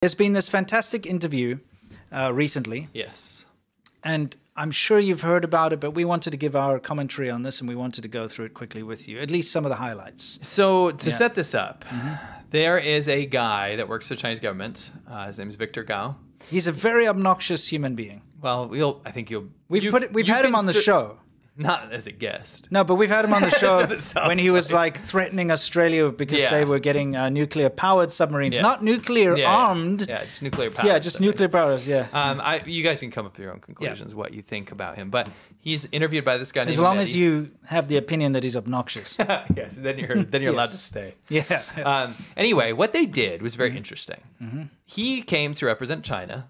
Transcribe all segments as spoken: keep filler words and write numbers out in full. There's been this fantastic interview uh, recently. Yes. And I'm sure you've heard about it, but we wanted to give our commentary on this and we wanted to go through it quickly with you, at least some of the highlights. So to yeah. set this up, mm-hmm. there is a guy that works for the Chinese government. Uh, his name is Victor Gao. He's a very obnoxious human being. Well, we'll I think you'll... We've, you, put it, we've you had him on the show. Not as a guest. No, but we've had him on the show when he was like, like threatening Australia because yeah. they were getting uh, nuclear-powered submarines. Yes. Not nuclear-armed. Yeah, yeah. yeah, just nuclear-powered. Yeah, just nuclear-powered, yeah. Um, I, you guys can come up with your own conclusions, yeah. what you think about him. But he's interviewed by this guy named Mehdi. As long as you have the opinion that he's obnoxious. yes, then you're, then you're yes. allowed to stay. Yeah. um, anyway, what they did was very mm-hmm. interesting. Mm-hmm. He came to represent China,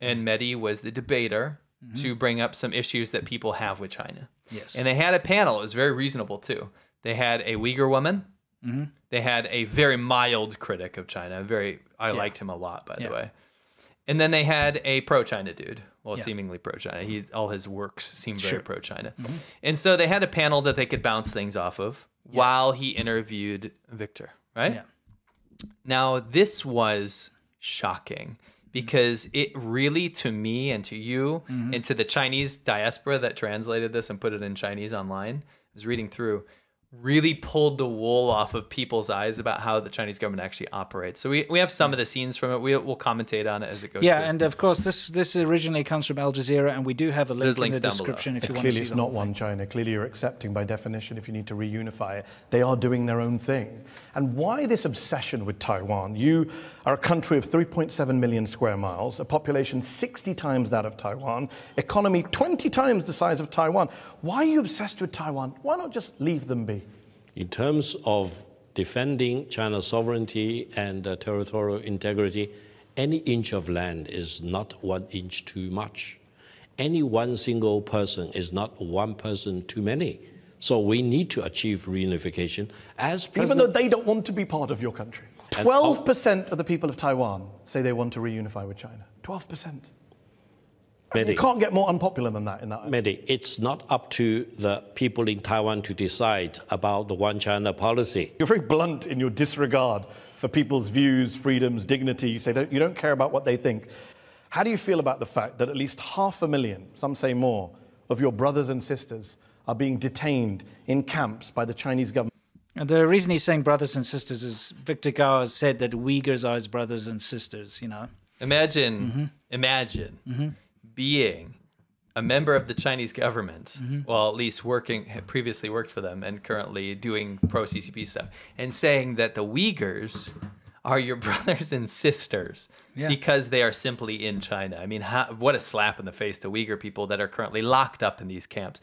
and Mehdi was the debater Mm-hmm. to bring up some issues that people have with China. Yes. And they had a panel. It was very reasonable, too. They had a Uyghur woman. Mm-hmm. They had a very mild critic of China. Very, I yeah. liked him a lot, by yeah. the way. And then they had a pro-China dude. Well, yeah. seemingly pro-China. He, all his works seemed sure. very pro-China. Mm-hmm. And so they had a panel that they could bounce things off of yes. while he interviewed Victor, right? Yeah. Now, this was shocking. Because it really, to me and to you mm-hmm. and to the Chinese diaspora that translated this and put it in Chinese online, I was reading through, really pulled the wool off of people's eyes about how the Chinese government actually operates. So we, we have some of the scenes from it. We, we'll commentate on it as it goes Yeah, through. And of course, this this originally comes from Al Jazeera, and we do have a link in the description if you want to see it. Clearly, it's not one China. Clearly, you're accepting by definition if you need to reunify it. They are doing their own thing. And why this obsession with Taiwan? You are a country of three point seven million square miles, a population sixty times that of Taiwan, economy twenty times the size of Taiwan. Why are you obsessed with Taiwan? Why not just leave them be? In terms of defending China's sovereignty and uh, territorial integrity, any inch of land is not one inch too much. Any one single person is not one person too many. So we need to achieve reunification as President... Even though they don't want to be part of your country. twelve percent of the people of Taiwan say they want to reunify with China. twelve percent. Mehdi, you can't get more unpopular than that in that Mehdi, it's not up to the people in Taiwan to decide about the one China policy. You're very blunt in your disregard for people's views, freedoms, dignity. You say that you don't care about what they think. How do you feel about the fact that at least half a million, some say more, of your brothers and sisters are being detained in camps by the Chinese government? And the reason he's saying brothers and sisters is Victor Gao has said that Uyghurs are his brothers and sisters, you know. Imagine, mm-hmm. imagine mm-hmm. being a member of the Chinese government, mm-hmm. well, at least working, previously worked for them and currently doing pro C C P stuff, and saying that the Uyghurs are your brothers and sisters yeah. because they are simply in China. I mean, how, what a slap in the face to Uyghur people that are currently locked up in these camps.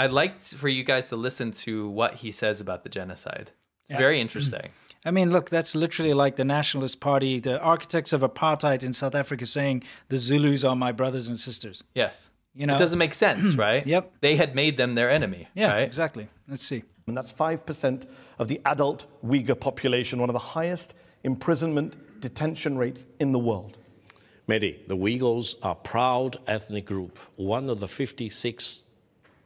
I'd like for you guys to listen to what he says about the genocide. It's yeah. very interesting. I mean, look, that's literally like the Nationalist Party, the architects of apartheid in South Africa saying the Zulus are my brothers and sisters. Yes. You know? It doesn't make sense, right? Yep. They had made them their enemy. Yeah, right? Exactly. Let's see. And that's five percent of the adult Uyghur population, one of the highest imprisonment detention rates in the world. Mehdi, the Uyghurs are a proud ethnic group, one of the fifty-six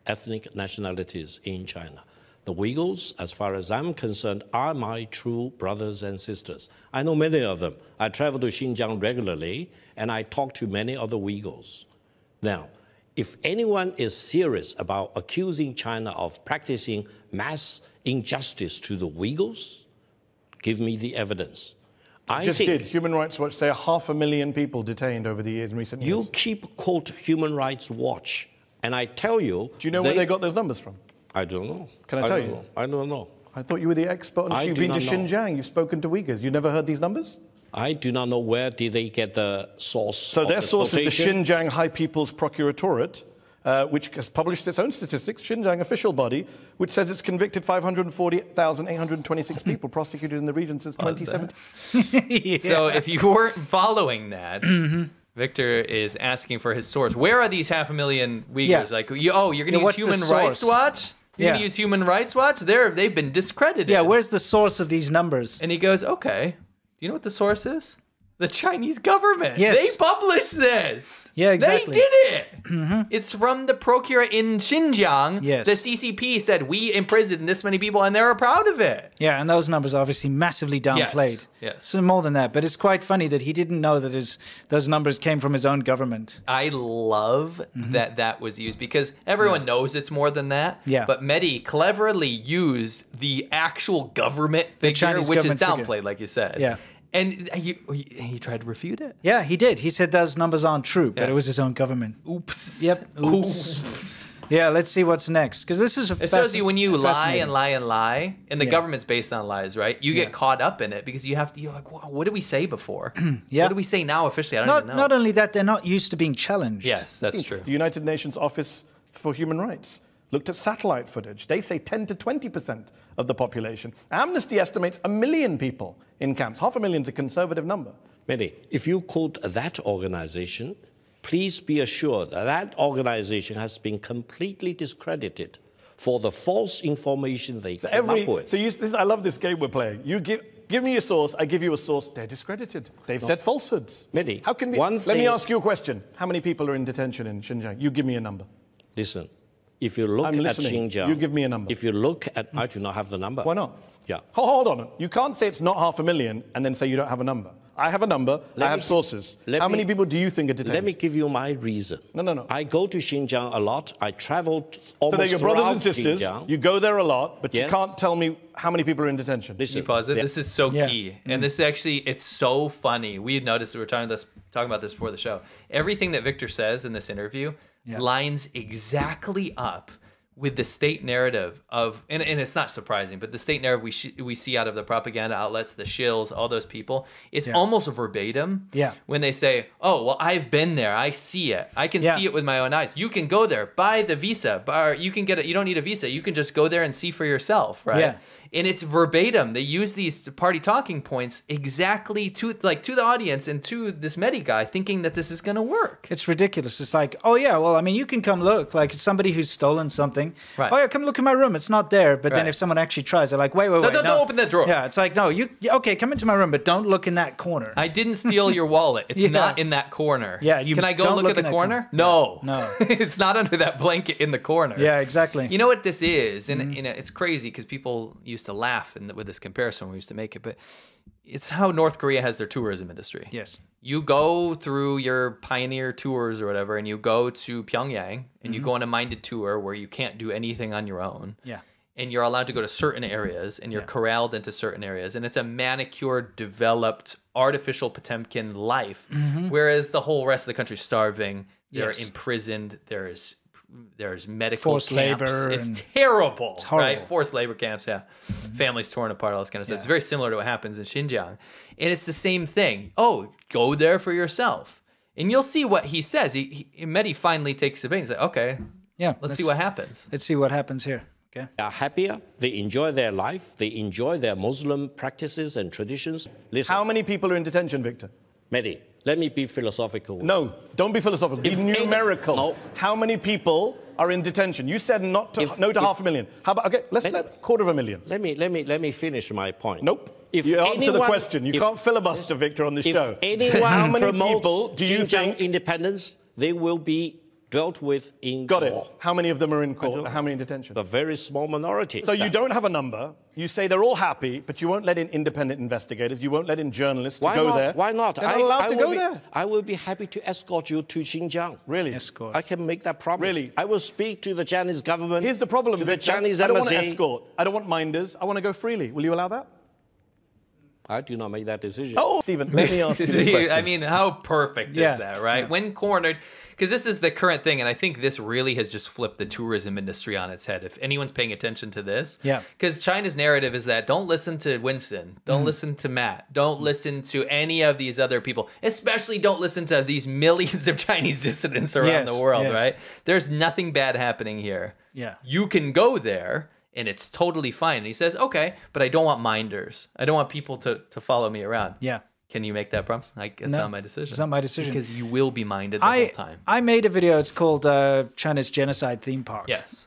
ethnic nationalities in China. The Uyghurs, as far as I'm concerned, are my true brothers and sisters. I know many of them. I travel to Xinjiang regularly, and I talk to many of the Uyghurs. Now, if anyone is serious about accusing China of practicing mass injustice to the Uyghurs, give me the evidence. I just think did. Human Rights Watch say half a million people detained over the years in recent you years. You keep quote Human Rights Watch, and I tell you... Do you know they, where they got those numbers from? I don't know. Can I tell I you? Know. I don't know. I thought you were the expert on You've been to Xinjiang. Know. You've spoken to Uyghurs. You never heard these numbers? I do not know where did they get the source. So of their the source quotation. Is the Xinjiang High People's Procuratorate, uh, which has published its own statistics, Xinjiang official body, which says it's convicted five hundred forty thousand eight hundred twenty-six people prosecuted in the region since oh, twenty seventeen. yeah. So if you weren't following that... Victor is asking for his source. Where are these half a million Uyghurs? Yeah. Like, you, oh, you're going to yeah, use Human Rights Watch? You're yeah. going to use Human Rights Watch? They're, they've been discredited. Yeah, where's the source of these numbers? And he goes, okay, do you know what the source is? the Chinese government. Yes. They published this. Yeah, exactly. They did it. Mm-hmm. It's from the procurator in Xinjiang. Yes. The C C P said, we imprisoned this many people, and they were proud of it. Yeah, and those numbers are obviously massively downplayed. Yes. Yes. So more than that. But it's quite funny that he didn't know that his those numbers came from his own government. I love mm-hmm. that that was used, because everyone yeah. knows it's more than that. Yeah. But Mehdi cleverly used the actual government figure, which is downplayed, figure. like you said. Yeah. And he, he tried to refute it. Yeah, he did. He said those numbers aren't true, but yeah. it was his own government. Oops. Yep. Oops. Oops. Yeah, let's see what's next. Because this is a It shows you when you lie and lie and lie, and the yeah. government's based on lies, right? You get yeah. caught up in it because you have to, you're like, what did we say before? yeah. What do we say now officially? I don't not, even know. Not only that, they're not used to being challenged. Yes, that's true. The United Nations Office for Human Rights looked at satellite footage. They say ten to twenty percent of the population. Amnesty estimates a million people in camps. Half a million is a conservative number. Mehdi, if you quote that organization, please be assured that that organization has been completely discredited for the false information they so came every, up with. So you, this, I love this game we're playing. You give, give me a source, I give you a source. They're discredited. They've no. said falsehoods. Mehdi, how can we, one let thing, me ask you a question. How many people are in detention in Xinjiang? You give me a number. Listen. If you look I'm at listening. Xinjiang, you give me a number. If you look at, I do not have the number. Why not? Yeah. Oh, hold on. You can't say it's not half a million and then say you don't have a number. I have a number. Let I have me, sources. How me, many people do you think are detained? Let me give you my reason. No, no, no. I go to Xinjiang a lot. I travel almost. So they're your brothers and sisters. Xinjiang. You go there a lot, but yes. you can't tell me how many people are in detention. Listen, you pause it. Yeah. This is so yeah. key, mm-hmm. and this actually, it's so funny. We noticed we were talking this, talking about this before the show. Everything that Victor says in this interview. Yeah. Lines exactly up with the state narrative of, and, and it's not surprising, but the state narrative we sh we see out of the propaganda outlets, the shills, all those people, it's yeah. almost verbatim yeah. when they say, oh, well, I've been there. I see it. I can yeah. see it with my own eyes. You can go there, buy the visa, or you can get it. You don't need a visa. You can just go there and see for yourself, right? Yeah. And it's verbatim. They use these party talking points exactly to like to the audience and to this Mehdi guy, thinking that this is going to work. It's ridiculous. It's like, oh yeah, well, I mean, you can come look. Like somebody who's stolen something. Right. Oh yeah, come look in my room. It's not there. But right. then if someone actually tries, they're like, wait, wait, wait. No, don't, no. don't open that drawer. Yeah, it's like, no, you okay? Come into my room, but don't look in that corner. I didn't steal your wallet. It's yeah. not in that corner. Yeah, you can I go look, look in the corner? corner? No, no, it's not under that blanket in the corner. Yeah, exactly. You know what this is, and mm-hmm. you know, it's crazy because people use. to laugh and with this comparison we used to make it, but it's how North Korea has their tourism industry. Yes. You go through your Pioneer tours or whatever, and you go to Pyongyang and mm-hmm. you go on a minded tour where you can't do anything on your own. Yeah. And you're allowed to go to certain areas and you're yeah. corralled into certain areas. And it's a manicured, developed, artificial Potemkin life. Mm-hmm. Whereas the whole rest of the country's starving, they're yes. imprisoned, there's There's medical Forced camps. labor. It's terrible, it's right? Forced labor camps, yeah. Mm-hmm. Families torn apart, all this kind of stuff. Yeah. It's very similar to what happens in Xinjiang. And it's the same thing. Oh, go there for yourself. And you'll see what he says. He, he, Mehdi finally takes the bait and says, okay, yeah, let's, let's see what happens. Let's see what happens here. Okay. They are happier. They enjoy their life. They enjoy their Muslim practices and traditions. Listen. How many people are in detention, Victor? Mehdi, let me be philosophical. No, don't be philosophical. Be numerical. Any, no. How many people are in detention? You said not to, if, no to if, half a million. How about okay? Let's let, let quarter of a million. Let me let me let me finish my point. Nope. If you anyone, answer the question. You if, can't filibuster, Victor, on the show. Anyone how many people do you think independence? They will be dealt with in Got court. Got it. How many of them are in court? How many in detention? A very small minority. So you don't have a number. You say they're all happy, but you won't let in independent investigators. You won't let in journalists to Why go not? there. Why not? They're not allowed I, I to go be, there. I will be happy to escort you to Xinjiang. Really? Escort. I can make that promise. Really? I will speak to the Chinese government. Here's the problem. To the Chinese embassy. I don't want to escort. I don't want minders. I want to go freely. Will you allow that? I do not make that decision. Oh, Stephen, let me ask you this question. I mean, how perfect yeah. is that, right? Yeah. When cornered, because this is the current thing, and I think this really has just flipped the tourism industry on its head, if anyone's paying attention to this. Yeah. Because China's narrative is that don't listen to Winston, don't mm. listen to Matt, don't mm. listen to any of these other people, especially don't listen to these millions of Chinese dissidents around yes, the world, yes. right? There's nothing bad happening here. Yeah. You can go there. And it's totally fine. And he says, okay, but I don't want minders. I don't want people to, to follow me around. Yeah. Can you make that promise? I guess no, not my decision. It's not my decision. Because you will be minded the I, whole time. I made a video. It's called uh, China's Genocide Theme Park. Yes.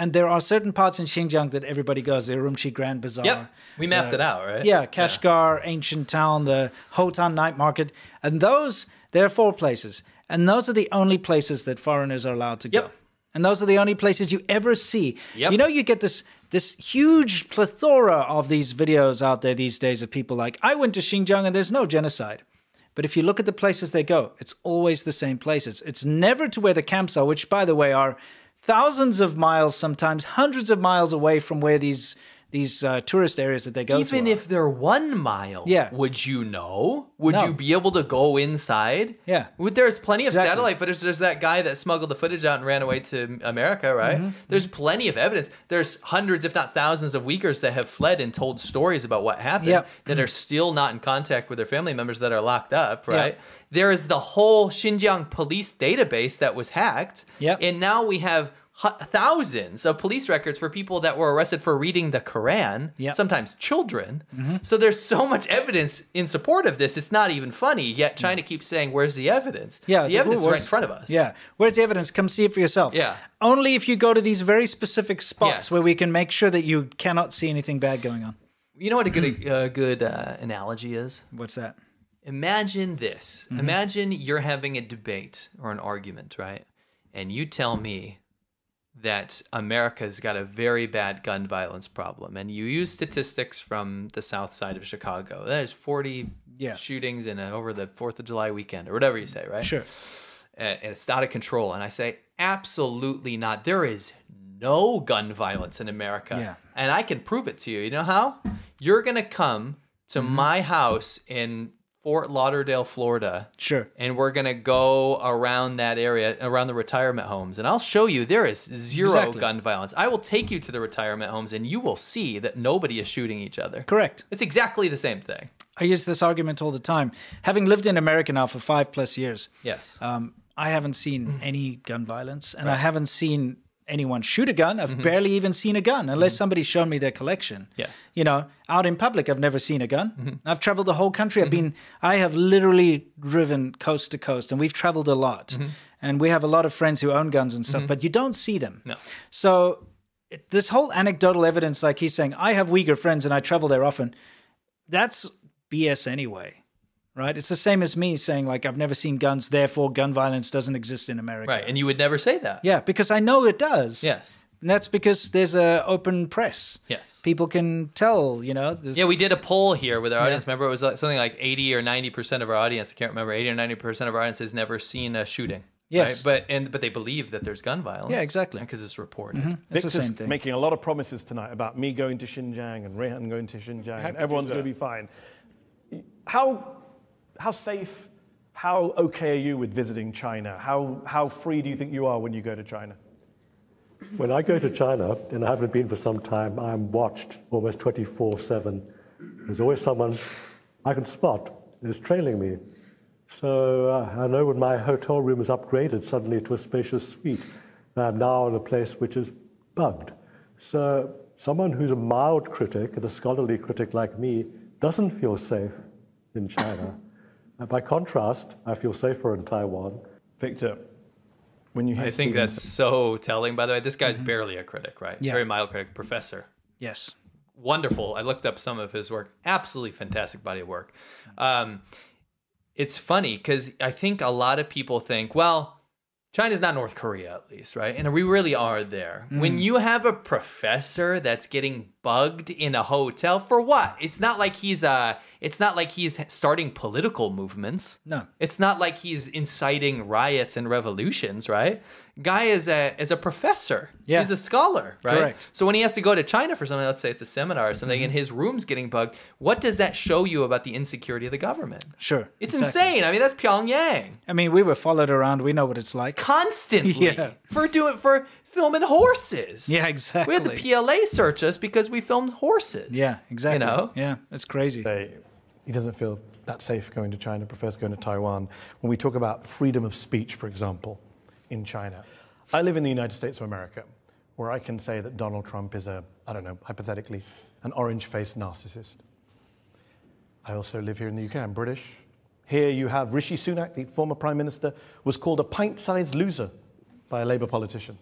And there are certain parts in Xinjiang that everybody goes, the Urumqi Grand Bazaar. Yep, we mapped the, it out, right? Yeah, Kashgar, yeah. Ancient Town, the Hotan Night Market. And those, there are four places. And those are the only places that foreigners are allowed to yep. go. And those are the only places you ever see. Yep. You know, you get this, this huge plethora of these videos out there these days of people like, I went to Xinjiang and there's no genocide. But if you look at the places they go, it's always the same places. It's never to where the camps are, which, by the way, are thousands of miles, sometimes hundreds of miles away from where these these uh, tourist areas that they go to. Even if they're one mile, yeah. would you know? Would no. you be able to go inside? Yeah. There's plenty of exactly. satellite footage. There's that guy that smuggled the footage out and ran away to America, right? Mm-hmm. There's plenty of evidence. There's hundreds, if not thousands, of Uyghurs that have fled and told stories about what happened yep. that are still not in contact with their family members that are locked up, right? Yep. There is the whole Xinjiang police database that was hacked, yep. and now we have thousands of police records for people that were arrested for reading the Quran, yep. sometimes children. Mm-hmm. So there's so much evidence in support of this. It's not even funny, yet China mm. keeps saying, where's the evidence? Yeah, the evidence is right in front of us. Yeah, where's the evidence? Come see it for yourself. Yeah. Only if you go to these very specific spots yes. where we can make sure that you cannot see anything bad going on. You know what a good, uh, good uh, analogy is? What's that? Imagine this. Mm-hmm. Imagine you're having a debate or an argument, right? And you tell me that America's got a very bad gun violence problem. And you use statistics from the south side of Chicago. There's forty yeah. shootings in a, over the fourth of July weekend or whatever you say, right? Sure. And it's out of control. And I say, absolutely not. There is no gun violence in America. Yeah. And I can prove it to you. You know how? You're going to come to mm-hmm. my house in Fort Lauderdale, Florida. Sure. And we're going to go around that area, around the retirement homes. And I'll show you there is zero exactly. gun violence. I will take you to the retirement homes and you will see that nobody is shooting each other. Correct. It's exactly the same thing. I use this argument all the time. Having lived in America now for five plus years. Yes. Um, I haven't seen any gun violence and right. I haven't seen anyone shoot a gun. I've mm-hmm. barely even seen a gun unless mm-hmm. somebody's shown me their collection. Yes. You know, out in public, I've never seen a gun. Mm-hmm. I've traveled the whole country. Mm-hmm. I've been, I have literally driven coast to coast and we've traveled a lot. Mm-hmm. And we have a lot of friends who own guns and stuff, mm-hmm. but you don't see them. No. So this whole anecdotal evidence, like he's saying, I have Uyghur friends and I travel there often. That's B S anyway. Right? It's the same as me saying, like, I've never seen guns, therefore gun violence doesn't exist in America. Right, and you would never say that. Yeah, because I know it does. Yes. And that's because there's an open press. Yes. People can tell, you know. Yeah, we did a poll here with our audience. Yeah. Remember, it was something like eighty or ninety percent of our audience, I can't remember, eighty or ninety percent of our audience has never seen a shooting. Yes. Right? But and but they believe that there's gun violence. Yeah, exactly. Because it's reported. Mm-hmm. It's Victor's the same thing. Making a lot of promises tonight about me going to Xinjiang and Rehan going to Xinjiang and everyone's going to be fine. How... How safe, how okay are you with visiting China? How, how free do you think you are when you go to China? When I go to China, and I haven't been for some time, I'm watched almost twenty-four seven. There's always someone I can spot is trailing me. So uh, I know when my hotel room is upgraded suddenly to a spacious suite, and I'm now in a place which is bugged. So someone who's a mild critic, and a scholarly critic like me, doesn't feel safe in China. By contrast, I feel safer in Taiwan. Victor, when you hear I think students... that's so telling, by the way. This guy's mm-hmm. barely a critic, right? Yeah. Very mild critic, professor. Yes. Wonderful. I looked up some of his work. Absolutely fantastic body of work. Um, it's funny because I think a lot of people think, well, China's not North Korea, at least, right? And we really are there. Mm. When you have a professor that's getting bugged in a hotel, for what? It's not like he's uh, it's not like he's starting political movements. No. It's not like he's inciting riots and revolutions, right? Guy is a is a professor. Yeah. He's a scholar, right? Correct. So when he has to go to China for something, let's say it's a seminar or something, mm-hmm. and his room's getting bugged, what does that show you about the insecurity of the government? Sure. It's exactly. insane. I mean, that's Pyongyang. I mean, we were followed around. We know what it's like. Constantly. Yeah. For doing for filming horses. Yeah, exactly. We had the P L A search us because we filmed horses. Yeah, exactly. You know? Yeah, it's crazy. They, he doesn't feel that safe going to China, prefers going to Taiwan. When we talk about freedom of speech, for example, in China. I live in the United States of America, where I can say that Donald Trump is a, I don't know, hypothetically, an orange-faced narcissist. I also live here in the U K, I'm British. Here you have Rishi Sunak, the former Prime Minister, was called a pint-sized loser by a Labour politician.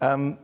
Um,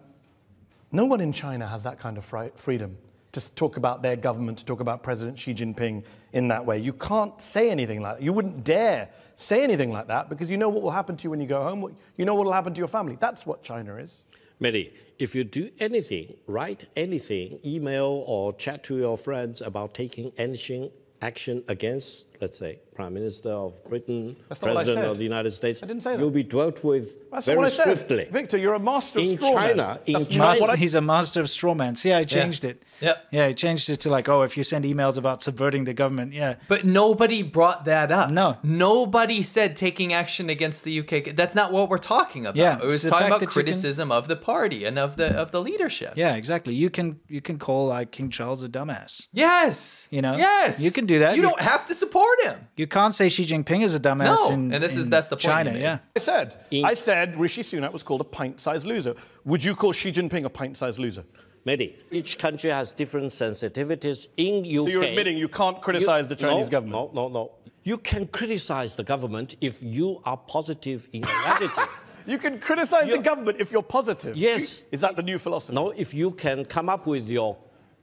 No one in China has that kind of freedom to talk about their government, to talk about President Xi Jinping in that way. You can't say anything like that. You wouldn't dare say anything like that because you know what will happen to you when you go home. You know what will happen to your family. That's what China is. Mehdi, if you do anything, write anything, email or chat to your friends about taking anything, action against, let's say, Prime Minister of Britain, President of the United States, I didn't say that. You'll be dealt with That's very swiftly. Victor, you're a master of in straw China, man. In China, I... he's a master of straw man. See, I changed yeah. it. Yeah, yeah, he changed it to like, oh, if you send emails about subverting the government, yeah. But nobody brought that up. No, nobody said taking action against the U K. That's not what we're talking about. Yeah, it was talking about criticism can... of the party and of the of the leadership. Yeah, exactly. You can you can call like King Charles a dumbass. Yes, you know. Yes, you can do that. You, you don't can... have to support him. You can't say Xi Jinping is a dumbass no. in, and this is, in that's the point China, yeah. I said, I said Rishi Sunak was called a pint-sized loser. Would you call Xi Jinping a pint-sized loser? Mehdi, each country has different sensitivities. In U K... So you're admitting you can't criticize you, the Chinese no, government? No, no, no. You can criticize the government if you are positive in attitude. You can criticize you're, the government if you're positive? Yes. Is that the new philosophy? No, if you can come up with your...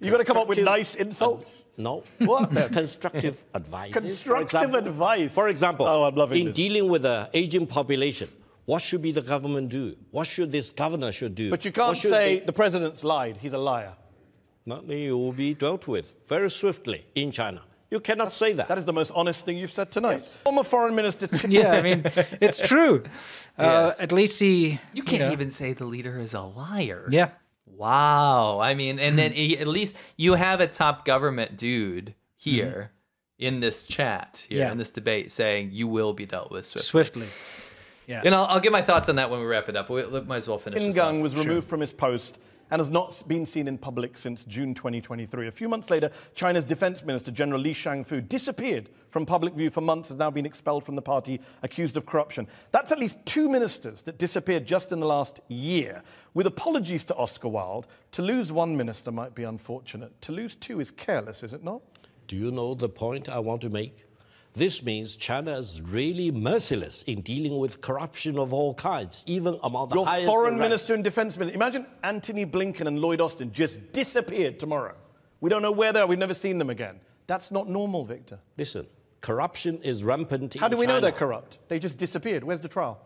You've got to come up with nice insults? Uh, no. What? Constructive advice. Constructive for example, advice. For example, oh, I'm loving in this. Dealing with an aging population, what should be the government do? What should this governor should do? But you can't say they... the president's lied. He's a liar. No, you will be dealt with very swiftly in China. You cannot That's, say that. That is the most honest thing you've said tonight. Yes. Former Foreign Minister... yeah, I mean, it's true. Uh, yes. At least he... You can't you know. even say the leader is a liar. Yeah. Wow. I mean, and then at least you have a top government dude here mm-hmm. in this chat, here yeah. in this debate, saying you will be dealt with swiftly. Swiftly. Yeah. And I'll, I'll get my thoughts on that when we wrap it up. We might as well finish this off. Qin Gang was removed sure. from his post and has not been seen in public since June twenty twenty-three. A few months later, China's defense minister, General Li Shangfu, disappeared from public view for months, has now been expelled from the party, accused of corruption. That's at least two ministers that disappeared just in the last year. With apologies to Oscar Wilde, to lose one minister might be unfortunate. To lose two is careless, is it not? Do you know the point I want to make? This means China is really merciless in dealing with corruption of all kinds, even among the Your highest... Your foreign minister and defense minister. Imagine Anthony Blinken and Lloyd Austin just disappeared tomorrow. We don't know where they are. We've never seen them again. That's not normal, Victor. Listen, corruption is rampant in China. How do we China. know they're corrupt? They just disappeared. Where's the trial?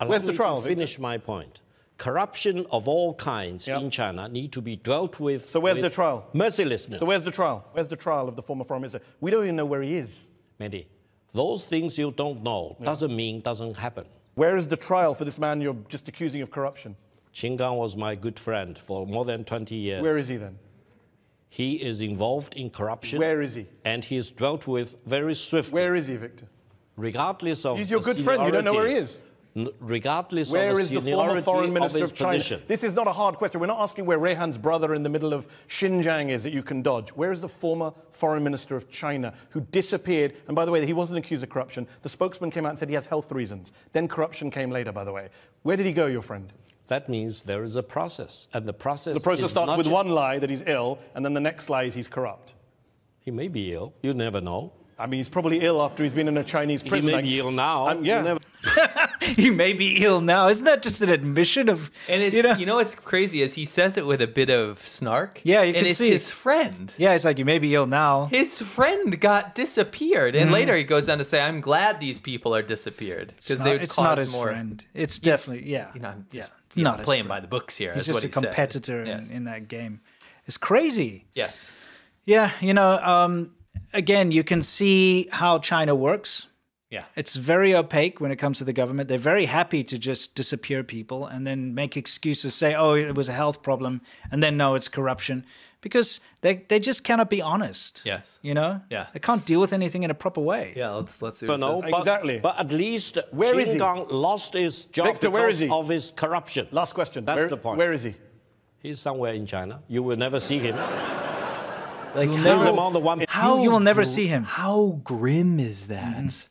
Allow Where's the trial, Victor? finish my point. Corruption of all kinds yep. in China need to be dealt with. So where's with the trial? Mercilessness. So where's the trial? Where's the trial of the former foreign minister? We don't even know where he is. Mehdi, those things you don't know yeah. doesn't mean doesn't happen. Where is the trial for this man you're just accusing of corruption? Qin Gang was my good friend for more than twenty years. Where is he then? He is involved in corruption. Where is he? And he is dealt with very swiftly. Where is he, Victor? Regardless of... He's your good friend. You don't know where he is. Regardless where of the is the former foreign minister of, of China? Position. This is not a hard question. We're not asking where Rehan's brother in the middle of Xinjiang is that you can dodge. Where is the former foreign minister of China who disappeared? And by the way, he wasn't accused of corruption. The spokesman came out and said he has health reasons. Then corruption came later, by the way. Where did he go, your friend? That means there is a process, and the process. The process is starts not with one lie that he's ill, and then the next lie is he's corrupt. He may be ill. You never know. I mean, he's probably ill after he's been in a Chinese prison. He may be ill now. Um, yeah. Never... he may be ill now. Isn't that just an admission of... And it's, you know, you know what's crazy is he says it with a bit of snark. Yeah, you can see. And it's his friend. Yeah, it's like, you may be ill now. His friend got disappeared. And mm. later he goes on to say, I'm glad these people are disappeared. Because they would It's cause not his more... friend. It's yeah, definitely, yeah. You know, I'm just, yeah, it's you not know, playing friend. by the books here. He's just what a he competitor in, yes. in that game. It's crazy. Yes. Yeah, you know... Um, Again, you can see how China works. Yeah. It's very opaque when it comes to the government. They're very happy to just disappear people and then make excuses, say, oh, it was a health problem, and then, no, it's corruption. Because they, they just cannot be honest. Yes. You know? Yeah. They can't deal with anything in a proper way. Yeah, let's, let's see what but no, but, exactly. But at least where Qin is he? Gang lost his job Victor, because where is he? of his corruption. Last question. That's where, the point. Where is he? He's somewhere in China. You will never see him. Like you will never see him. How grim is that? Mm.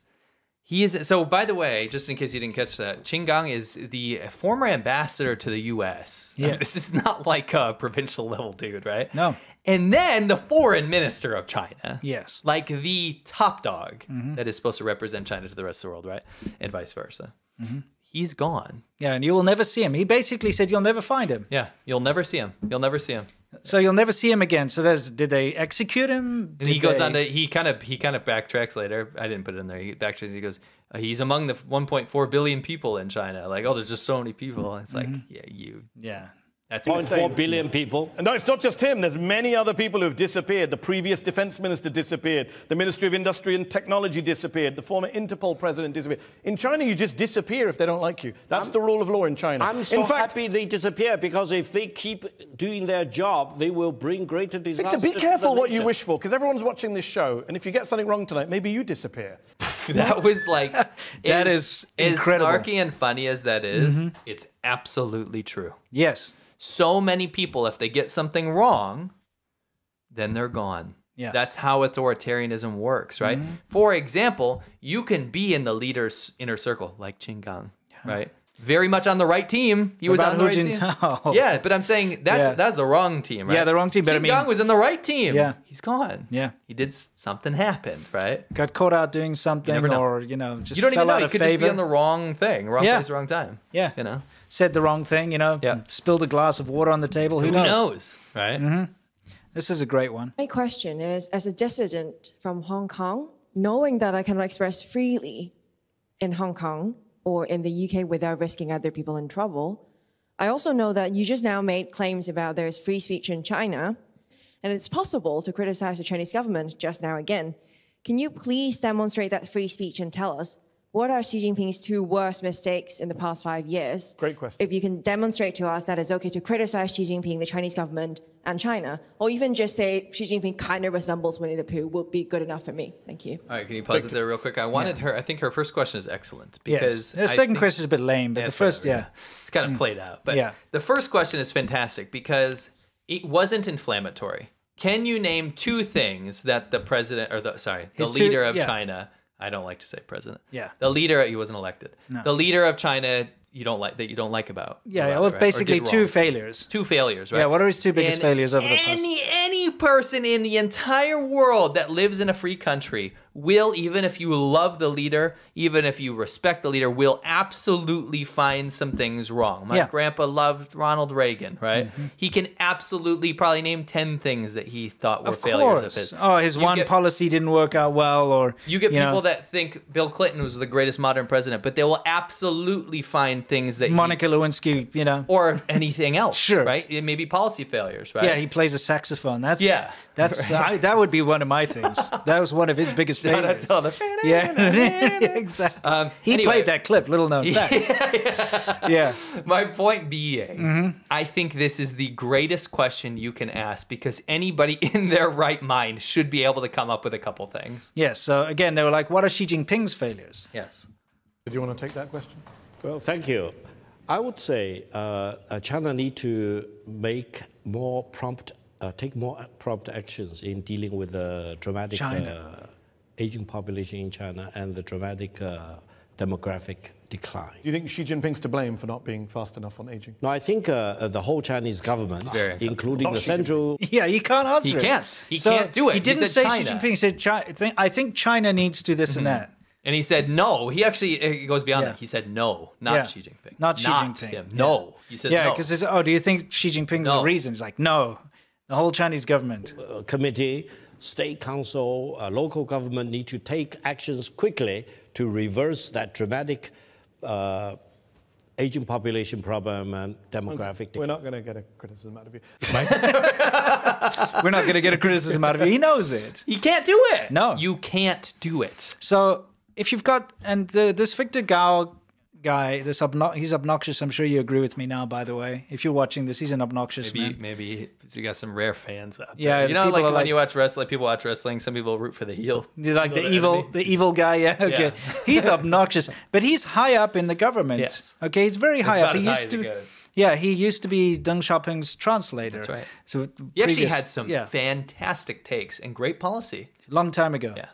He is. So, by the way, just in case you didn't catch that, Qin Gang is the former ambassador to the U S Yes. I mean, this is not like a provincial level dude, right? No. And then the foreign minister of China. Yes. Like the top dog mm-hmm. that is supposed to represent China to the rest of the world, right? And vice versa. Mm-hmm. he's gone. Yeah, and you will never see him. He basically said you'll never find him. Yeah, you'll never see him. You'll never see him. So you'll never see him again. So there's, did they execute him? Did and he goes they... on to, he kind of he kind of backtracks later. I didn't put it in there. He backtracks. He goes, uh, he's among the one point four billion people in China. Like, oh, there's just so many people. And it's mm-hmm. like, yeah, you. Yeah. That's one point four billion people. And no, it's not just him. There's many other people who have disappeared. The previous defense minister disappeared. The Ministry of Industry and Technology disappeared. The former Interpol president disappeared. In China, you just disappear if they don't like you. That's I'm, the rule of law in China. I'm so in fact, happy they disappear, because if they keep doing their job, they will bring greater disaster. Victor, be careful what you wish for, because everyone's watching this show. And if you get something wrong tonight, maybe you disappear. That was like... that is, is incredible. As snarky and funny as that is, mm-hmm. it's absolutely true. Yes. So many people, if they get something wrong, then they're gone. Yeah. That's how authoritarianism works, right? Mm-hmm. For example, you can be in the leader's inner circle, like Qin Gang, yeah. right? Very much on the right team. He what was on the Hu right Jintao? team. Yeah, but I'm saying that's yeah. that's the wrong team, right? Yeah, the wrong team. But Qin I mean, Gang was in the right team. Yeah, he's gone. Yeah, he did something happened, right? Got caught out doing something, you or you know, just you don't fell even know. Out he could favor. Just be on the wrong thing, wrong yeah. place, wrong time. Yeah, you know, said the wrong thing. You know, yeah. spilled a glass of water on the table. Who, Who knows? knows? Right. Mm-hmm. This is a great one. My question is: as a dissident from Hong Kong, knowing that I cannot express freely in Hong Kong or in the U K without risking other people in trouble. I also know that you just now made claims about there's free speech in China, and it's possible to criticize the Chinese government just now again. Can you please demonstrate that free speech and tell us what are Xi Jinping's two worst mistakes in the past five years? Great question. If you can demonstrate to us that it's okay to criticize Xi Jinping, the Chinese government, and China, or even just say Xi Jinping kind of resembles Winnie the Pooh would be good enough for me. Thank you. All right, can you pause Victor. it there real quick? I wanted yeah. her, I think her first question is excellent. Because yes. The second question is a bit lame, but yeah, the first, whatever. yeah. It's kind of played out. But yeah. the first question is fantastic because it wasn't inflammatory. Can you name two things that the president, or the, sorry, the His leader two, of yeah. China, I don't like to say president. Yeah. The leader, he wasn't elected. No. The leader of China, you don't like that you don't like about yeah, about, yeah well right? basically two failures two failures right yeah what are his two biggest and failures over the past any any person in the entire world that lives in a free country will, even if you love the leader, even if you respect the leader, will absolutely find some things wrong. My yeah. grandpa loved Ronald Reagan, right? Mm-hmm. He can absolutely probably name ten things that he thought were of failures course. of his oh his you one get, policy didn't work out well, or you get you people know. that think Bill Clinton was the greatest modern president, but they will absolutely find things that Monica he, Lewinsky, you know, or anything else, sure, right? It may be policy failures, right? Yeah, he plays a saxophone. That's yeah, that's right. I, that would be one of my things. That was one of his biggest failures. Yeah, exactly. Um, he anyway. played that clip, little known fact. Yeah, yeah. yeah. My point being, mm-hmm. I think this is the greatest question you can ask because anybody in their right mind should be able to come up with a couple things. Yes. Yeah, so again, they were like, "What are Xi Jinping's failures?" Yes. Did you want to take that question? Well, thank you. I would say uh, China need to make more prompt, uh, take more prompt actions in dealing with the dramatic uh, aging population in China and the dramatic uh, demographic decline. Do you think Xi Jinping's to blame for not being fast enough on aging? No, I think uh, the whole Chinese government, including the central... Yeah, he can't answer he it. He can't. He so can't do it. He didn't he say China. Xi Jinping. He said, Chi I think China needs to do this mm-hmm. and that. And he said no. He actually it goes beyond yeah. that. He said no, not yeah. Xi Jinping. Not Xi not Jinping. Him. No. Yeah. He said yeah, no. Yeah, because oh, do you think Xi Jinping's no. the reason? He's like, no. The whole Chinese government. Uh, committee, state council, uh, local government need to take actions quickly to reverse that dramatic uh, aging population problem and demographic decline. We're not going to get a criticism out of you. We're not going to get a criticism out of you. He knows it. He can't do it. No. You can't do it. So... If you've got, and the, this Victor Gao guy, this obno he's obnoxious. I'm sure you agree with me now, by the way. If you're watching this, he's an obnoxious maybe, man. Maybe you got some rare fans out there. Yeah, you know, like when like, you watch wrestling, people watch wrestling, some people root for the heel. You like the, the evil enemy. the evil guy, yeah, okay. Yeah. He's obnoxious, but he's high up in the government. Yes. Okay, he's very high up. He used to... Goes. Yeah, he used to be Deng Xiaoping's translator. That's right. So he previous, actually had some yeah. fantastic takes and great policy. Long time ago. Yeah.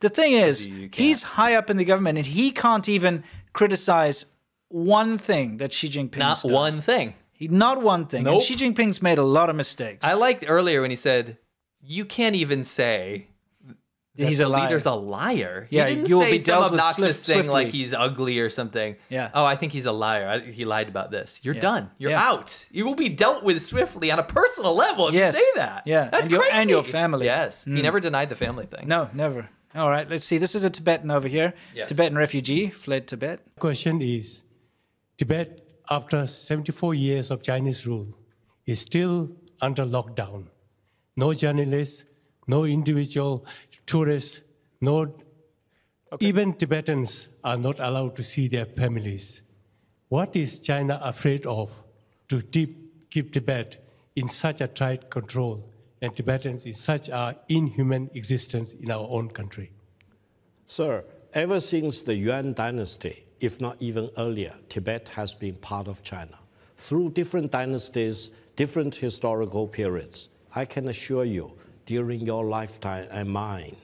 The thing is, he's high up in the government and he can't even criticize one thing that Xi Jinping's done. Not one thing. He, not one thing. Nope. And Xi Jinping's made a lot of mistakes. I liked earlier when he said, you can't even say He's the a liar. leader's a liar. Yeah, he didn't you will say be some obnoxious swift, thing swiftly. like he's ugly or something. Yeah. Oh, I think he's a liar. I, he lied about this. You're yeah. done. You're yeah. out. You will be dealt with swiftly on a personal level if yes. you say that. Yeah. That's and crazy. Your, and your family. Yes. Mm. He never denied the family thing. No, never. All right, let's see. This is a Tibetan over here. Yes. Tibetan refugee fled Tibet. Question is, Tibet, after seventy-four years of Chinese rule, is still under lockdown. No journalists, no individual tourists, no, okay. even Tibetans are not allowed to see their families. What is China afraid of to keep Tibet in such a tight control and Tibetans in such an inhuman existence in our own country? Sir, ever since the Yuan dynasty, if not even earlier, Tibet has been part of China. Through different dynasties, different historical periods, I can assure you, during your lifetime and mine,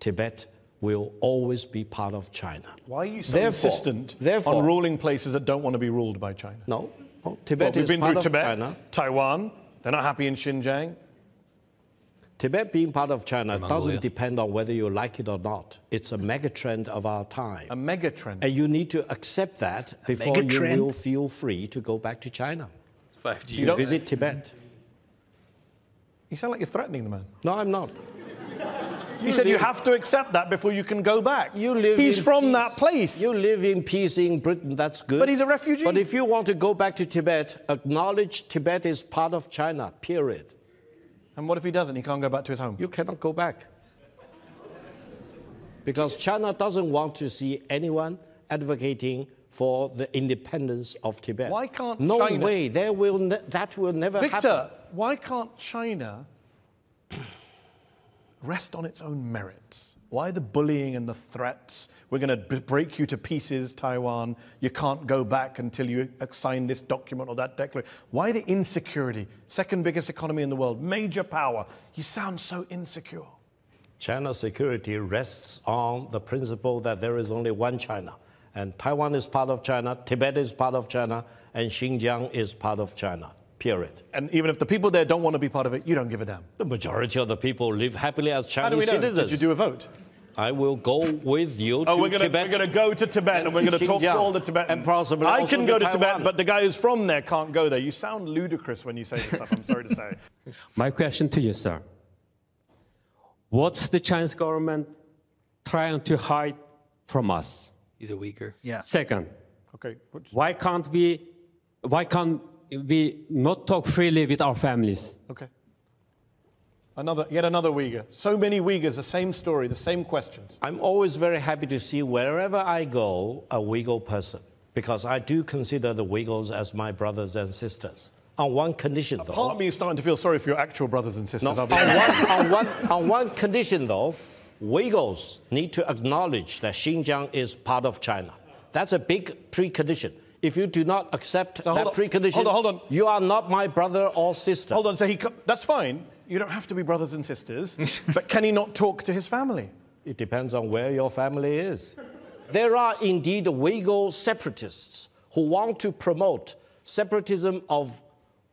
Tibet will always be part of China. Why are you so therefore, insistent therefore, on ruling places that don't want to be ruled by China? No, no Tibet well, is been part through of Tibet, China. Taiwan, they're not happy in Xinjiang. Tibet being part of China doesn't depend on whether you like it or not. It's a megatrend of our time. A megatrend. And you need to accept that a before you will feel free to go back to China. It's five G. You, you don't visit Tibet. You sound like you're threatening the man. No, I'm not. You, you said live. you have to accept that before you can go back. You live he's in from peace. that place. You live in peace in Britain, that's good. But he's a refugee. But if you want to go back to Tibet, acknowledge Tibet is part of China, period. And what if he doesn't? He can't go back to his home? You cannot go back. Because China doesn't want to see anyone advocating for the independence of Tibet. Why can't no China... No way. There will ne that will never Victor, happen. Victor, why can't China rest on its own merits? Why the bullying and the threats? We're going to break you to pieces, Taiwan. You can't go back until you sign this document or that declaration. Why the insecurity? Second biggest economy in the world, major power. You sound so insecure. China's security rests on the principle that there is only one China. And Taiwan is part of China, Tibet is part of China, and Xinjiang is part of China, period. And even if the people there don't want to be part of it, you don't give a damn? The majority of the people live happily as Chinese How do we know? citizens. Did you do a vote? I will go with you oh, to we're gonna, Tibet. We're going to go to Tibet and, and we're going to talk to all the Tibetans. And possibly I can go to Taiwan. Tibet, but the guy who's from there can't go there. You sound ludicrous when you say this stuff, I'm sorry to say. My question to you, sir. What's the Chinese government trying to hide from us? He's a Uyghur. Yeah. Second, okay. What's... why can't we, why can't we not talk freely with our families? Okay. Another, yet another Uyghur. So many Uyghurs, the same story, the same questions. I'm always very happy to see wherever I go a Uyghur person, because I do consider the Uyghurs as my brothers and sisters. On one condition, though. Part of me is starting to feel sorry for your actual brothers and sisters. No, on, one, on, one, on one condition, though, Uyghurs need to acknowledge that Xinjiang is part of China. That's a big precondition. If you do not accept so that precondition, hold on, hold on. you are not my brother or sister. Hold on, so he, that's fine. You don't have to be brothers and sisters, but can he not talk to his family? It depends on where your family is. There are indeed Uyghur separatists who want to promote separatism of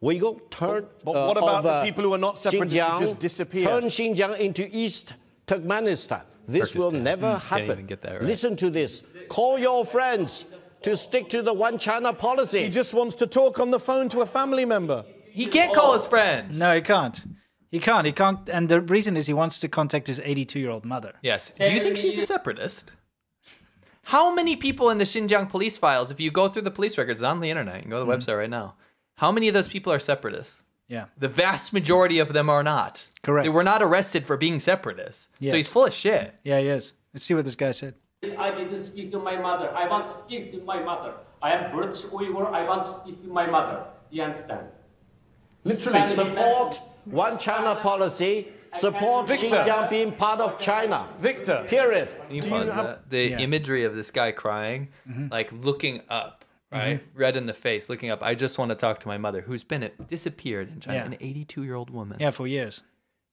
Uyghur, turn... But, but what uh, about of, the uh, people who are not separatists Xinjiang, who just disappear? Turn Xinjiang into East Turkmenistan. This Turkestan. will never mm, happen. Can't even get that right. Listen to this. Call your friends to stick to the one China policy. He just wants to talk on the phone to a family member. He can't call oh. his friends. No, he can't. He can't, he can't, and the reason is he wants to contact his eighty-two-year-old mother. Yes. Do you think she's a separatist? How many people in the Xinjiang police files, if you go through the police records on the internet, you can go to the mm-hmm. website right now, how many of those people are separatists? Yeah. The vast majority of them are not. Correct. They were not arrested for being separatists. Yes. So he's full of shit. Yeah, he is. Let's see what this guy said. I didn't speak to my mother. I want to speak to my mother. I am British Uyghur. I want to speak to my mother. Do you understand? Literally, support... One China policy, support Xinjiang being part of China. Victor. Period. Can you pause that? The yeah. imagery of this guy crying, mm-hmm. like looking up, right? Mm-hmm. Red in the face, looking up. I just want to talk to my mother, who's been disappeared in China, yeah. an eighty-two-year-old woman. Yeah, for years.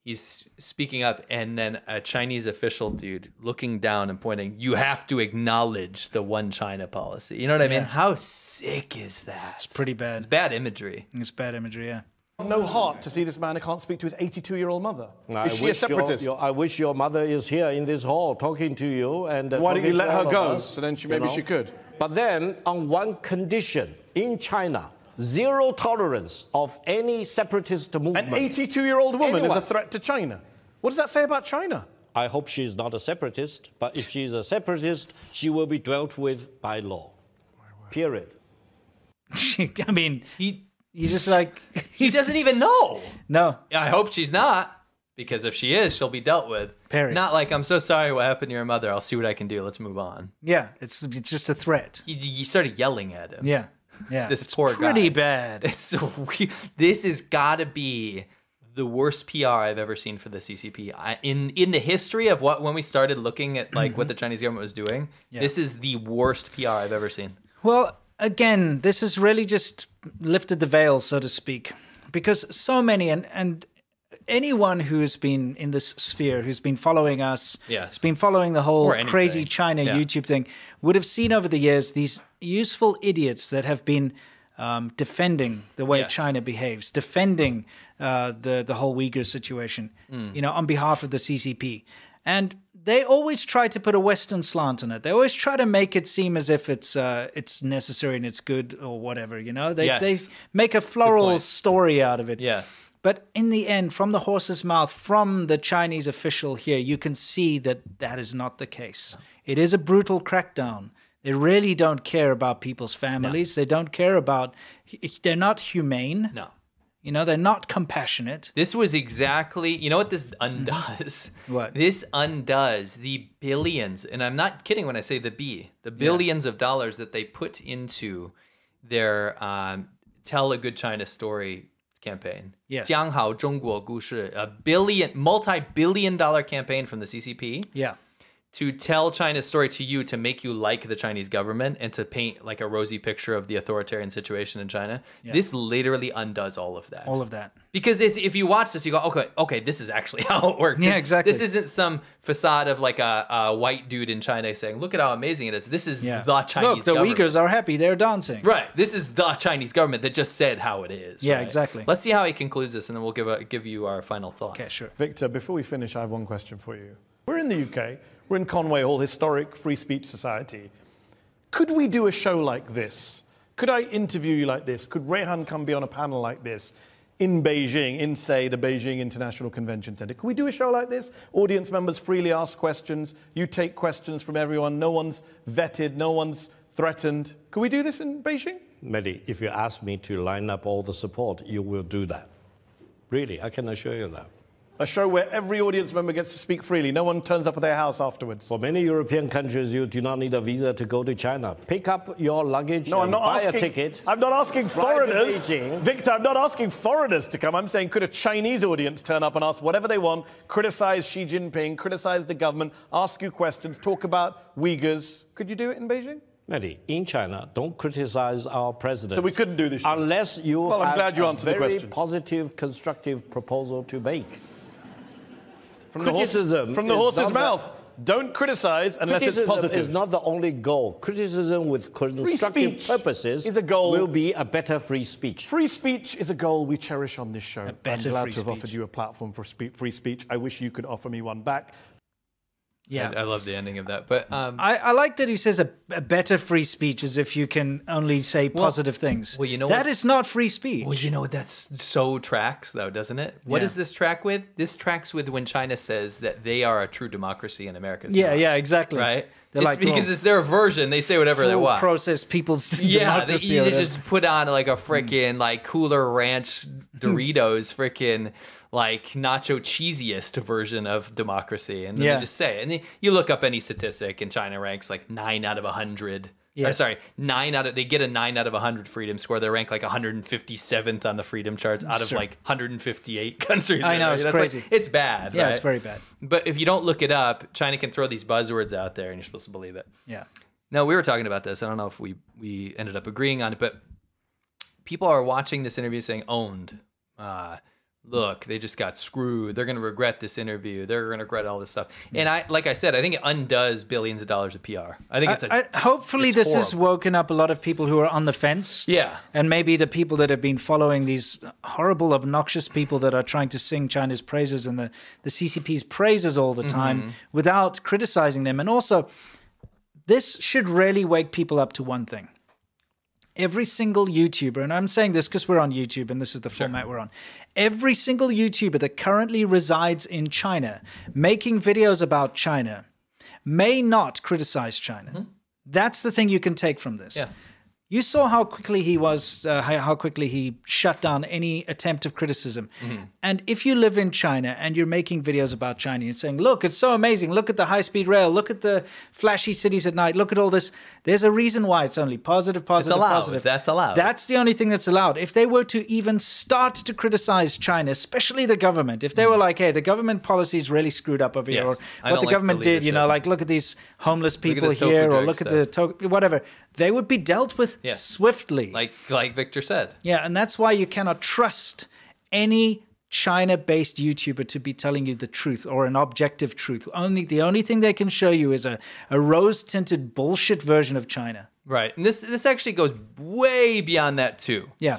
He's speaking up, and then a Chinese official dude looking down and pointing, you have to acknowledge the one China policy. You know what I mean? Yeah. How sick is that? It's pretty bad. It's bad imagery. It's bad imagery, yeah. no heart to see this man who can't speak to his eighty-two-year-old mother. No, is I she a separatist? Your, your, I wish your mother is here in this hall talking to you. And uh, why don't you let her go? Us, so then she, maybe you know? she could. But then, on one condition, in China, zero tolerance of any separatist movement. An eighty-two-year-old woman Anyone. is a threat to China. What does that say about China? I hope she's not a separatist, but if she's a separatist, she will be dealt with by law. Period. I mean, he... He's just like... he doesn't even know. No. I hope she's not, because if she is, she'll be dealt with. Period. Not like, I'm so sorry what happened to your mother. I'll see what I can do. Let's move on. Yeah, it's it's just a threat. He, he started yelling at him. Yeah, yeah. This it's poor pretty guy. pretty bad. It's so weird. This has got to be the worst P R I've ever seen for the C C P. I, in, in the history of what when we started looking at like what the Chinese government was doing, yeah. This is the worst P R I've ever seen. Well... Again, this has really just lifted the veil, so to speak, because so many and, and anyone who has been in this sphere, who's been following us, yes. has been following the whole crazy China yeah. YouTube thing, would have seen over the years these useful idiots that have been um, defending the way yes. China behaves, defending uh, the, the whole Uyghur situation, mm. you know, on behalf of the C C P. And they always try to put a Western slant on it. They always try to make it seem as if it's uh, it's necessary and it's good or whatever, you know? They, yes. they make a floral story out of it. Yeah. But in the end, from the horse's mouth, from the Chinese official here, you can see that that is not the case. It is a brutal crackdown. They really don't care about people's families. No. They don't care about... They're not humane. No. You know, they're not compassionate. This was exactly, you know what this undoes? What? This undoes the billions, and I'm not kidding when I say the B, the billions yeah. of dollars that they put into their um, Tell a Good China Story campaign. Yes. 讲好 中国故事, a billion, multi-billion dollar campaign from the C C P. Yeah. To tell China's story to you, to make you like the Chinese government and to paint like a rosy picture of the authoritarian situation in China. Yeah. This literally undoes all of that. All of that. Because it's, if you watch this, you go, okay, okay, this is actually how it works. Yeah, exactly. This isn't some facade of like a, a white dude in China saying, look at how amazing it is. This is yeah. the Chinese government. Look, the government. Uyghurs are happy. They're dancing. Right. This is the Chinese government that just said how it is. Yeah, right? exactly. Let's see how he concludes this and then we'll give, a, give you our final thoughts. Okay, sure. Victor, before we finish, I have one question for you. We're in the U K. We're in Conway Hall, historic free speech society. Could we do a show like this? Could I interview you like this? Could Rehan come be on a panel like this in Beijing, in, say, the Beijing International Convention Center? Could we do a show like this? Audience members freely ask questions. You take questions from everyone. No one's vetted. No one's threatened. Could we do this in Beijing? Mehdi, if you ask me to line up all the support, you will do that. Really, I can assure you that. A show where every audience member gets to speak freely. No one turns up at their house afterwards. For many European countries, you do not need a visa to go to China. Pick up your luggage no, and I'm not buy asking, a ticket. I'm not asking foreigners. Victor, I'm not asking foreigners to come. I'm saying could a Chinese audience turn up and ask whatever they want, criticize Xi Jinping, criticize the government, ask you questions, talk about Uyghurs. Could you do it in Beijing? Mehdi, in China, don't criticize our president. So we couldn't do this show. Unless you well, have I'm glad you answered a very the question. positive, constructive proposal to make. From criticism the, from the horse's mouth. The, Don't criticize unless it's positive. Criticism is not the only goal. Criticism with constructive purposes is a goal. will be a better free speech. Free speech is a goal we cherish on this show. A better I'm glad free to have speech. offered you a platform for spe free speech. I wish you could offer me one back. Yeah, I, I love the ending of that. But um, I, I like that he says a, a better free speech is if you can only say well, positive things. Well, you know that is not free speech. Well, you know what that's so tracks though, doesn't it? What does yeah. this track with? This tracks with when China says that they are a true democracy and America's Yeah, not. yeah, exactly. Right. It's like, because well, it's their version. They say whatever they want. Process people's yeah, democracy. Yeah, they, they just put on like a frickin' like Cooler Ranch Doritos frickin' like nacho cheesiest version of democracy. And then yeah. they just say it. And they, you look up any statistic and China ranks like nine out of a hundred. Yes. Sorry, nine out of they get a nine out of a hundred freedom score. They rank like one hundred fifty-seventh on the freedom charts out of sure. like one hundred fifty-eight countries. I know right? it's That's crazy. Like, it's bad. Yeah, right? It's very bad. But if you don't look it up, China can throw these buzzwords out there, and you're supposed to believe it. Yeah. No, we were talking about this. I don't know if we we ended up agreeing on it, but people are watching this interview saying owned. Uh, look, they just got screwed. They're going to regret this interview. They're going to regret all this stuff. And I, like I said, I think it undoes billions of dollars of P R. I think it's a, I, I, hopefully it's this horrible. has woken up a lot of people who are on the fence. Yeah. And maybe the people that have been following these horrible, obnoxious people that are trying to sing China's praises and the, the C C P's praises all the time mm-hmm. without criticizing them. And also, this should really wake people up to one thing. Every single YouTuber, and I'm saying this because we're on YouTube and this is the sure. format we're on. Every single YouTuber that currently resides in China, making videos about China, may not criticize China. Mm-hmm. That's the thing you can take from this. Yeah. You saw how quickly he was, uh, how quickly he shut down any attempt of criticism. Mm-hmm. And if you live in China and you're making videos about China, you're saying, look, it's so amazing. Look at the high-speed rail. Look at the flashy cities at night. Look at all this. There's a reason why it's only positive, positive, it's allowed, positive. That's allowed. That's the only thing that's allowed. If they were to even start to criticize China, especially the government, if they mm-hmm. were like, hey, the government policy's really screwed up over yes. here, or I what the like government the did, you know, like look at these homeless people here, or look at the to whatever, they would be dealt with Yeah. swiftly, like like Victor said. Yeah, and that's why you cannot trust any China-based YouTuber to be telling you the truth or an objective truth. Only the only thing they can show you is a, a rose-tinted bullshit version of China. Right, and this this actually goes way beyond that too. Yeah.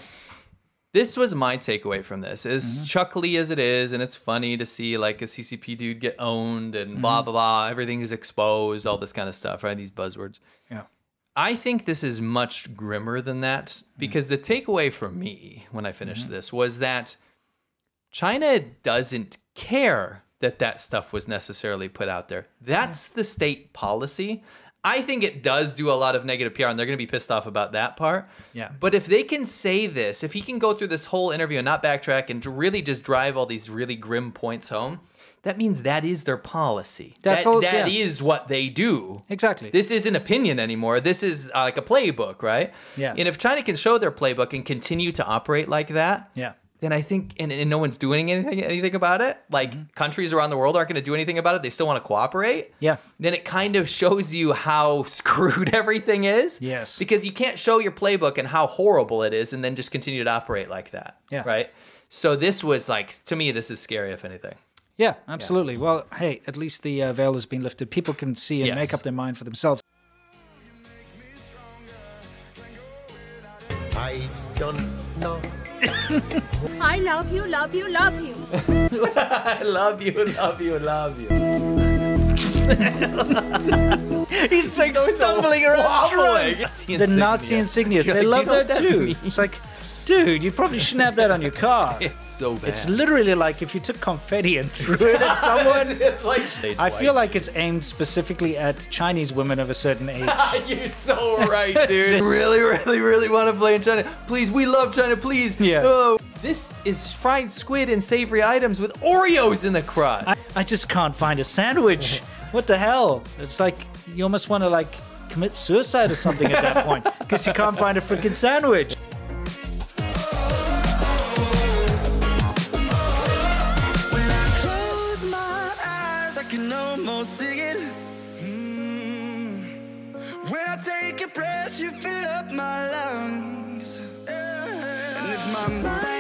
This was my takeaway from this. As mm-hmm. chuckly as it is, and it's funny to see like a C C P dude get owned and mm-hmm. blah, blah, blah, everything is exposed, all this kind of stuff, right? These buzzwords. Yeah. I think this is much grimmer than that, because the takeaway for me when I finished mm-hmm. this was that China doesn't care that that stuff was necessarily put out there. That's yeah. the state policy. I think it does do a lot of negative P R, and they're going to be pissed off about that part. Yeah. But if they can say this, if he can go through this whole interview and not backtrack and really just drive all these really grim points home, that means that is their policy. That's that, all, that yeah. is what they do. Exactly. This isn't opinion anymore. This is uh, like a playbook, right? Yeah. And if China can show their playbook and continue to operate like that, yeah. then I think, and, and no one's doing anything, anything about it, like mm-hmm. countries around the world aren't going to do anything about it, they still want to cooperate, yeah. then it kind of shows you how screwed everything is. Yes. Because you can't show your playbook and how horrible it is and then just continue to operate like that, yeah. right? So this was like, to me, this is scary, if anything. Yeah, absolutely. Yeah. Well, hey, at least the uh, veil has been lifted. People can see and yes. make up their mind for themselves. I don't know. I love you, love you, love you. I love you, love you, love you. He's like no, stumbling so around drunk. The, the Nazi insignia. They love that too. That it's like... Dude, you probably shouldn't have that on your car. It's so bad. It's literally like if you took confetti and threw it at someone. Like, I feel like it's aimed specifically at Chinese women of a certain age. You're so right, dude. Really, really, really want to play in China. Please, we love China, please. Yeah. Oh. This is fried squid and savory items with Oreos in the crust. I, I just can't find a sandwich. What the hell? It's like you almost want to like commit suicide or something at that point because you can't find a freaking sandwich. Breath, you fill up my lungs, and if my mind